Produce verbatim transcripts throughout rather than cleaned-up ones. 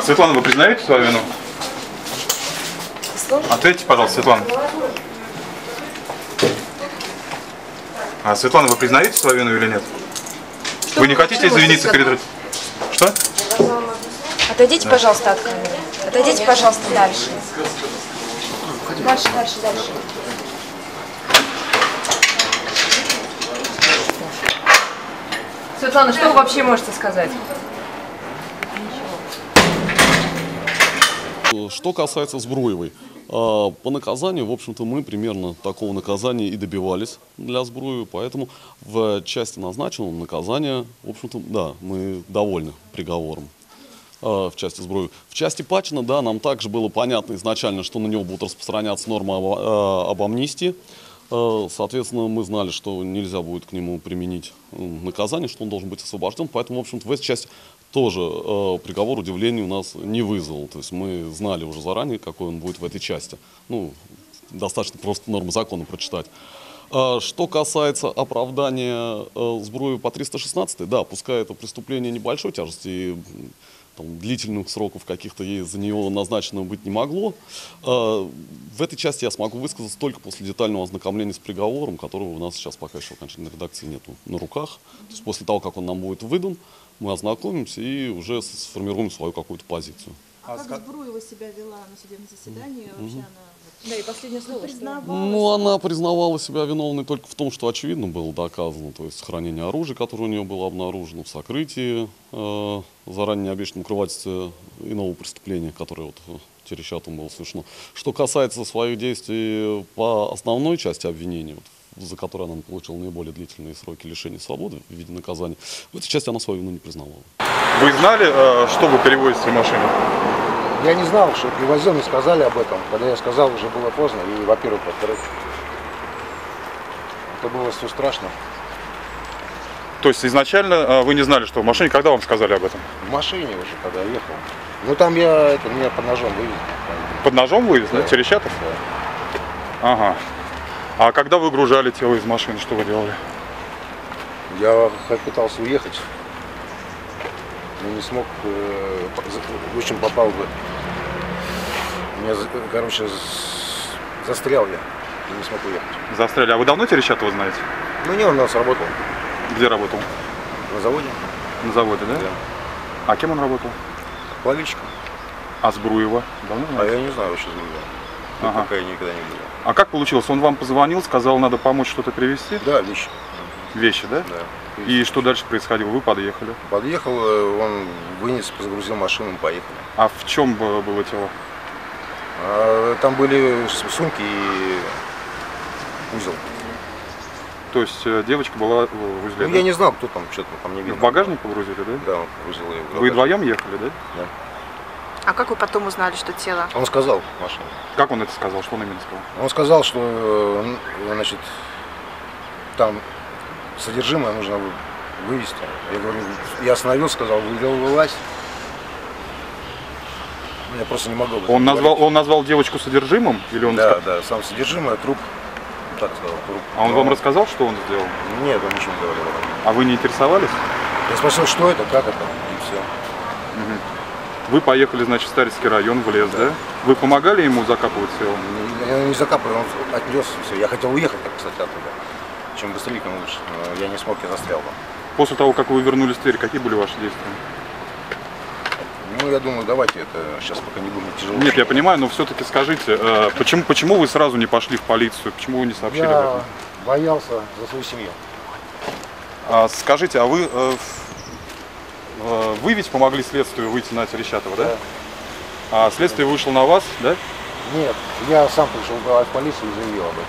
Светлана, вы признаете свою вину? Ответьте, пожалуйста, Светлана. А, Светлана, вы признаете свою вину или нет? Что вы не хотите извиниться перед... Что? Отойдите, да. Пожалуйста, от камеры. Отойдите, пожалуйста, дальше. Дальше, дальше, дальше. Светлана, что вы вообще можете сказать? Что касается Сбруевой, по наказанию, в общем-то, мы примерно такого наказания и добивались для Сбруевой, поэтому в части назначенного наказания, в общем-то, да, мы довольны приговором в части Сбруевой. В части Пачина, да, нам также было понятно изначально, что на него будут распространяться нормы об амнистии. Соответственно, мы знали, что нельзя будет к нему применить наказание, что он должен быть освобожден, поэтому, в общем-то, в этой части тоже э, приговор удивления у нас не вызвал. То есть мы знали уже заранее, какой он будет в этой части. Ну, достаточно просто нормы закона прочитать. А, что касается оправдания э, Сбруевой по триста шестнадцатой, да, пускай это преступление небольшой тяжести и там, длительных сроков каких-то ей за нее назначено быть не могло, а, в этой части я смогу высказаться только после детального ознакомления с приговором, которого у нас сейчас пока еще в окончательной редакции нету на руках. То есть после того, как он нам будет выдан, мы ознакомимся и уже сформируем свою какую-то позицию. А как Сбруева себя вела на судебном заседании? Mm-hmm. Вообще она... Да, и последнее слово. Признавалась... Ну, она признавала себя виновной только в том, что очевидно было доказано. То есть хранение оружия, которое у нее было обнаружено, в сокрытии, э, заранее обещанном укрывательстве иного преступления, которое вот Терещатовым было совершено. Что касается своих действий по основной части обвинения, вот, за которую она получила наиболее длительные сроки лишения свободы в виде наказания, в этой части она свою вину не признавала. Вы знали, что вы перевозите в машине? Я не знал, что перевозил, мне сказали об этом. Когда я сказал, уже было поздно, и, во-первых, во-вторых, это было все страшно. То есть изначально вы не знали, что в машине, когда вам сказали об этом? В машине уже, когда я ехал. Ну там я, это, меня под ножом вывезли. Под ножом вывезли? Да. Терещатов? Да. Ага. А когда вы выгружали тело из машины, что вы делали? Я пытался уехать, но не смог, в общем, попал бы. Меня, короче, застрял я, и не смог уехать. Застряли. А вы давно Терещатова знаете? Ну не, он у нас работал. Где работал? На заводе. На заводе, да? Да. А кем он работал? Плавильщиком. А Сбруева? Давно знаете? А я не знаю вообще Сбруева. Ага. Пока я никогда не видел. А как получилось? Он вам позвонил, сказал, надо помочь что-то привезти? Да, вещи. Вещи, да? Да. И что дальше происходило? Вы подъехали? Подъехал, он вынес, загрузил машину, мы поехали. А в чем было тело? А, там были сумки и узел. То есть девочка была в узле? Ну, да? Я не знал, кто там, что-то там не видно. В багажник погрузили, да? Да, он погрузил ее. Вы вдвоем ехали, да? Да. А как вы потом узнали, что тело? Он сказал, Маша. Как он это сказал? Что он именно сказал? Он сказал, что, значит, там содержимое нужно вывести. Я говорю, я остановился, сказал, вылазь. Я просто не могу. Он назвал, он назвал девочку содержимым? Или он да, сказал... да, сам содержимое, труп. Так сказал, труп. А он Но... вам рассказал, что он сделал? Нет, он ничего не говорил. А вы не интересовались? Я спросил, что это, как это, и все. Угу. Вы поехали, значит, в Старский район, в лес, да? да? Вы помогали ему закапывать все? Я не закапывал, он отнес все. Я хотел уехать, кстати, оттуда. Чем быстрее, тем лучше. Но я не смог, я застрял там. После того, как вы вернулись в Тверь, какие были ваши действия? Ну, я думаю, давайте это сейчас пока не будем тяжело. Нет, я понимаю, но все-таки скажите, почему, почему вы сразу не пошли в полицию? Почему вы не сообщили я об этом? Боялся за свою семью. А, скажите, а вы... Вы ведь помогли следствию выйти на Терещатова, да? Да. А следствие вышло на вас, да? Нет, я сам пришел в полицию и заявил об этом.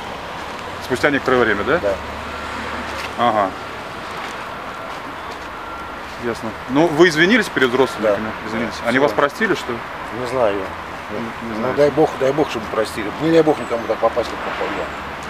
Спустя некоторое время, да? Да. Ага. Ясно. Ну, вы извинились перед взрослыми? Да. Извинились. Да. Они вас простили, что ли? Не знаю. Не, не знаю. Ну, дай бог, дай бог, чтобы простили. Не дай бог никому так попасть, как попал я.